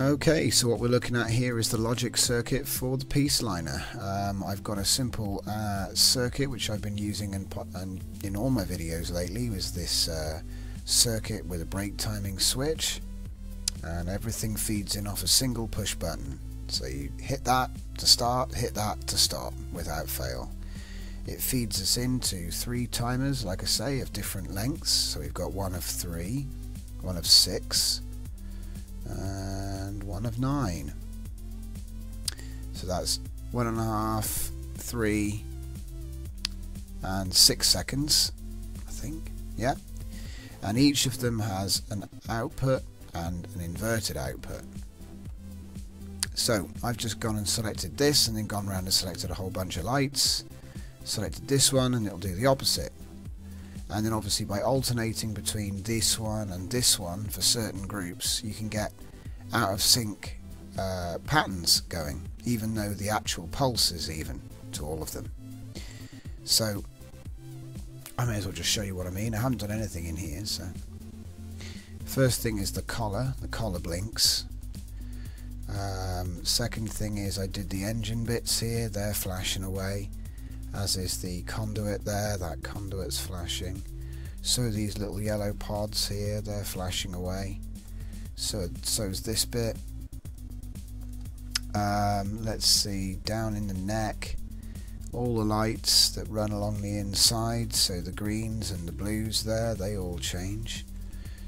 Okay, so what we're looking at here is the logic circuit for the Peaceliner. I've got a simple circuit which I've been using in all my videos lately, was this circuit with a brake timing switch, and everything feeds in off a single push button. So you hit that to start, hit that to stop without fail. It feeds us into three timers, like I say, of different lengths. So we've got one of 3, one of 6, and one of 9. So that's 1.5, 3, and 6 seconds, I think. Yeah. And each of them has an output and an inverted output. So I've just gone and selected this, and then gone around and selected a whole bunch of lights. Selected this one, and it'll do the opposite. And then obviously by alternating between this one and this one for certain groups, you can get out of sync patterns going, even though the actual pulse is even to all of them. So I may as well just show you what I mean. I haven't done anything in here. So first thing is the collar. The collar blinks. Second thing is I did the engine bits here. They're flashing away, as is the conduit there. That conduit's flashing. So these little yellow pods here, they're flashing away. So's this bit. Let's see, down in the neck, all the lights that run along the inside, so the greens and the blues there, they all change.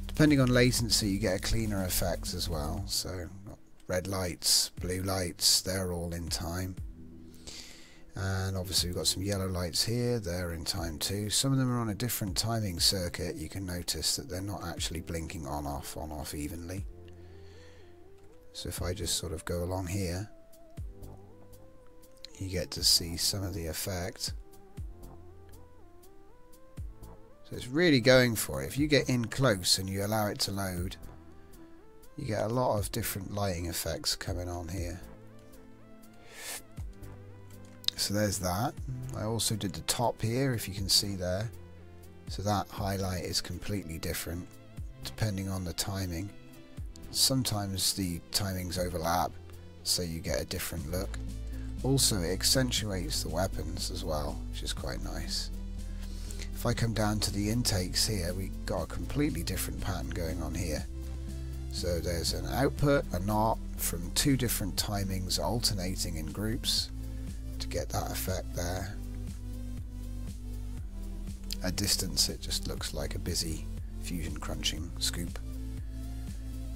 Depending on latency, you get a cleaner effect as well. So red lights, blue lights, they're all in time. And obviously we've got some yellow lights here, they're in time too. Some of them are on a different timing circuit. You can notice that they're not actually blinking on off evenly. So if I just sort of go along here, you get to see some of the effect. So it's really going for it. If you get in close and you allow it to load, you get a lot of different lighting effects coming on here. So there's that. I also did the top here, if you can see there. So that highlight is completely different depending on the timing. Sometimes the timings overlap, so you get a different look. Also, it accentuates the weapons as well, which is quite nice. If I come down to the intakes here, we've got a completely different pattern going on here. So there's an output, a knot from 2 different timings alternating in groups to get that effect there. At distance, it just looks like a busy fusion crunching scoop.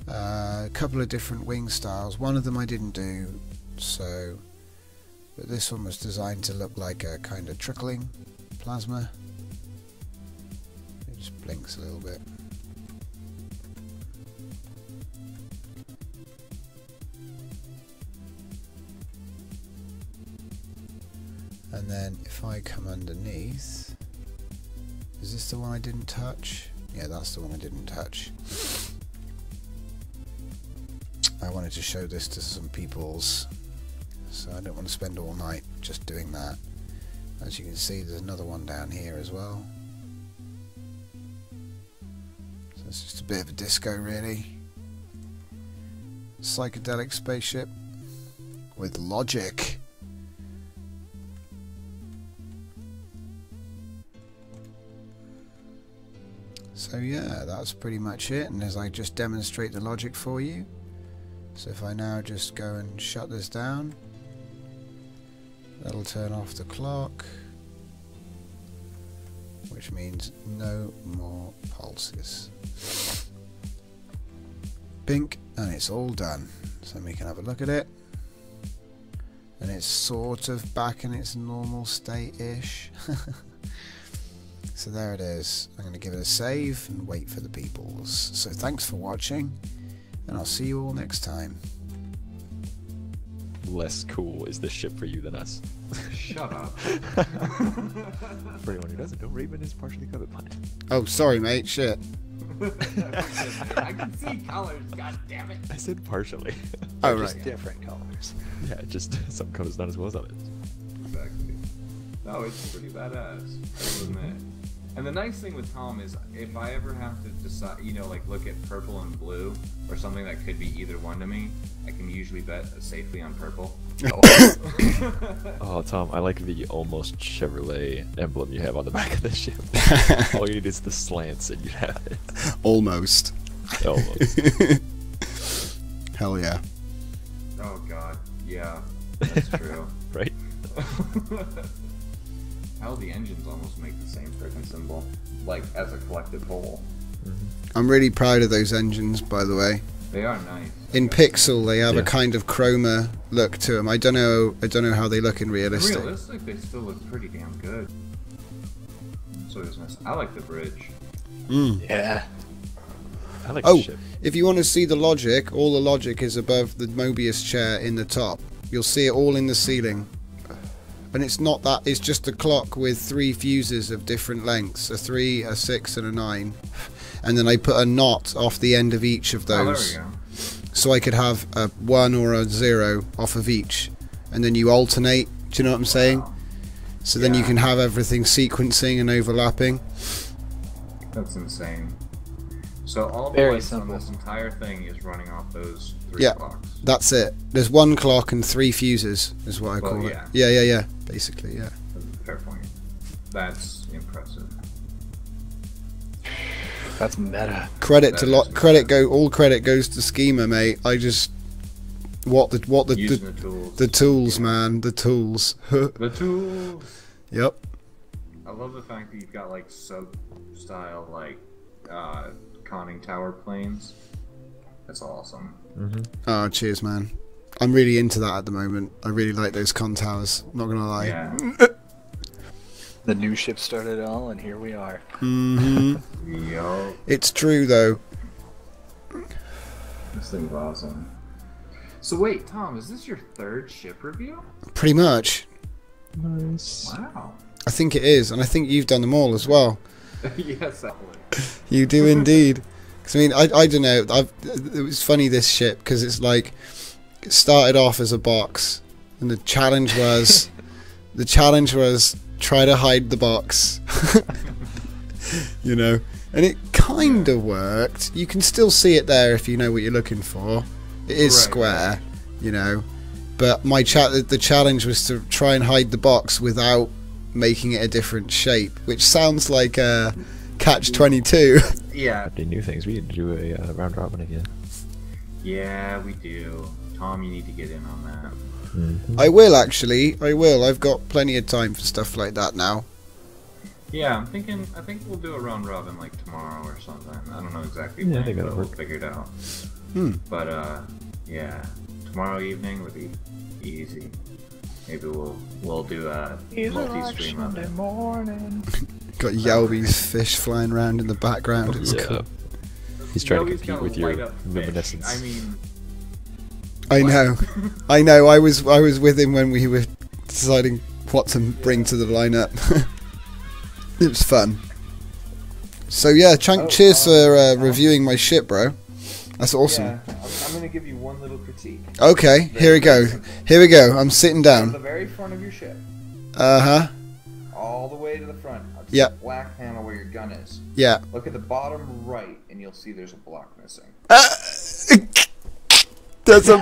A couple of different wing styles. One of them I didn't do, so, but this one was designed to look like a kind of trickling plasma. It just blinks a little bit. And then if I come underneath, is this the one I didn't touch? Yeah, that's the one I didn't touch. I wanted to show this to some peoples, so I don't want to spend all night just doing that. As you can see, there's another one down here as well. So it's just a bit of a disco, really. Psychedelic spaceship with logic. So yeah, that's pretty much it, and as I just demonstrate the logic for you. So if I now just go and shut this down, that'll turn off the clock, which means no more pulses. Pink, and it's all done. So we can have a look at it, and it's sort of back in its normal state-ish. So there it is. I'm going to give it a save and wait for the peoples. So thanks for watching, and I'll see you all next time. Less cool is this ship for you than us. Shut up. For anyone who doesn't know, Raven is partially covered by it. Oh, sorry, mate. Shit. I can see colors, god damn it. I said partially. Oh, right. Just different colors. Yeah, just some colors not as well as others. Exactly. No, it's pretty badass. I love it. And the nice thing with Tom is, if I ever have to decide, you know, like look at purple and blue or something that could be either one to me, I can usually bet safely on purple. Oh, Tom, I like the almost Chevrolet emblem you have on the back of this ship. All you need is the slants and you have it. Almost. Almost. Hell yeah. Oh, God. Yeah, that's true. Right? How the engines almost make the same freaking symbol, like as a collective whole. I'm really proud of those engines, by the way. They are nice. In pixel, they have a kind of chroma look to them. I don't know how they look in realistic. In realistic, they still look pretty damn good. So it's nice. I like the bridge. Mm. Yeah. I like the ship. If you want to see the logic, all the logic is above the Mobius chair in the top. You'll see it all in the ceiling. And it's not that, it's just a clock with 3 fuses of different lengths, a 3, a 6, and a 9. And then I put a knot off the end of each of those. Oh, there we go. So I could have a 1 or a 0 off of each. And then you alternate, do you know what I'm saying? Wow. So then you can have everything sequencing and overlapping. That's insane. So all the lights on this entire thing is running off those 3 clocks. That's it. There's 1 clock and 3 fuses is what I call it. Yeah. Basically, yeah. Fair point. That's impressive. That's meta. All credit goes to Schema, mate. I just the tools, man. The tools. Yep. I love the fact that you've got like sub style like conning tower planes. That's awesome. Mm-hmm. Oh, cheers, man. I'm really into that at the moment. I really like those con towers. Not gonna lie. Yeah. The new ship started it all, and here we are. Mm-hmm. Yo. It's true, though. This thing's awesome. So wait, Tom, is this your 3rd ship review? Pretty much. Nice. Wow. I think it is, and I think you've done them all as well. Yes, that one. You do indeed. Because I mean, I don't know. It was funny, this ship, because it's like it started off as a box, and the challenge was try to hide the box. You know, and it kind of worked. You can still see it there if you know what you're looking for. It is square, you know. But the challenge was to try and hide the box without making it a different shape, which sounds like a Catch-22. Yeah. Do new things. We need to do a round robin again. Yeah, we do. Tom, you need to get in on that. Mm-hmm. I will, actually. I will. I've got plenty of time for stuff like that now. Yeah, I'm thinking. I think we'll do a round robin like tomorrow or something. I don't know exactly when, but we'll figure it out. But yeah, tomorrow evening would be easy. Maybe we'll do a multi-stream on it. Got Yelby's fish flying around in the background. It's cool. He's trying to compete with your luminescence. I mean. I know. I was with him when we were deciding what to bring to the lineup. It was fun. So yeah, cheers for reviewing my ship, bro. That's awesome. Yeah, I'm going to give you one little critique. Okay, here we go. I'm sitting down. The very front of your ship. Uh huh. All the way to the front. Yeah. Black panel where your gun is. Yeah. Look at the bottom right, and you'll see there's a block missing. There's a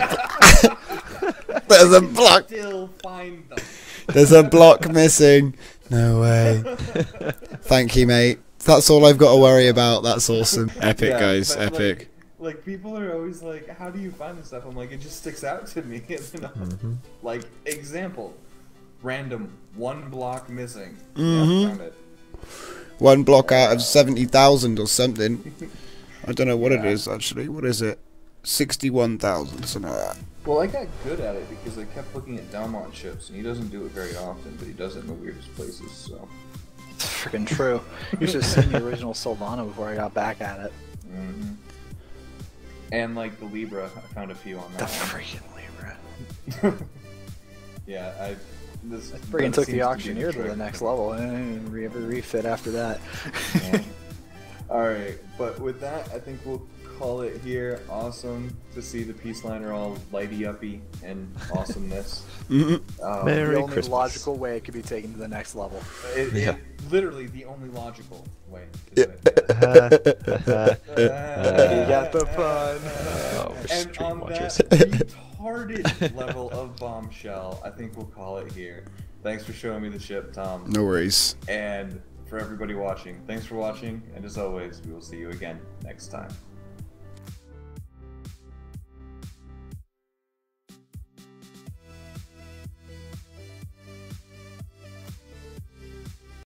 block. Still find them. There's a block missing. No way. Thank you, mate. That's all I've got to worry about. That's awesome. Epic, guys. Epic. Like people are always like, "How do you find this stuff?" I'm like, it just sticks out to me. Like example, random 1 block missing. Yeah, I found it. 1 block out of 70,000 or something. I don't know what it is actually. What is it? 61,000, something like that. Well, I got good at it because I kept looking at Delmont ships, and he doesn't do it very often, but he does it in the weirdest places, so... It's freaking true. You should have seen the original Solvano before I got back at it. Mm-hmm. And, like, the Libra, I found a few on that. The freaking Libra. Yeah, I freaking took the auctioneer to the next level, and refit after that. Yeah. Alright, but with that, I think we'll... call it here. Awesome to see the Peaceliner all lighty-uppy and awesomeness. The only logical way it could be taken to the next level. It literally the only logical way to do it. You got the fun. And on that retarded level of bombshell, I think we'll call it here. Thanks for showing me the ship, Tom. No worries. And for everybody watching, thanks for watching. And as always, we will see you again next time.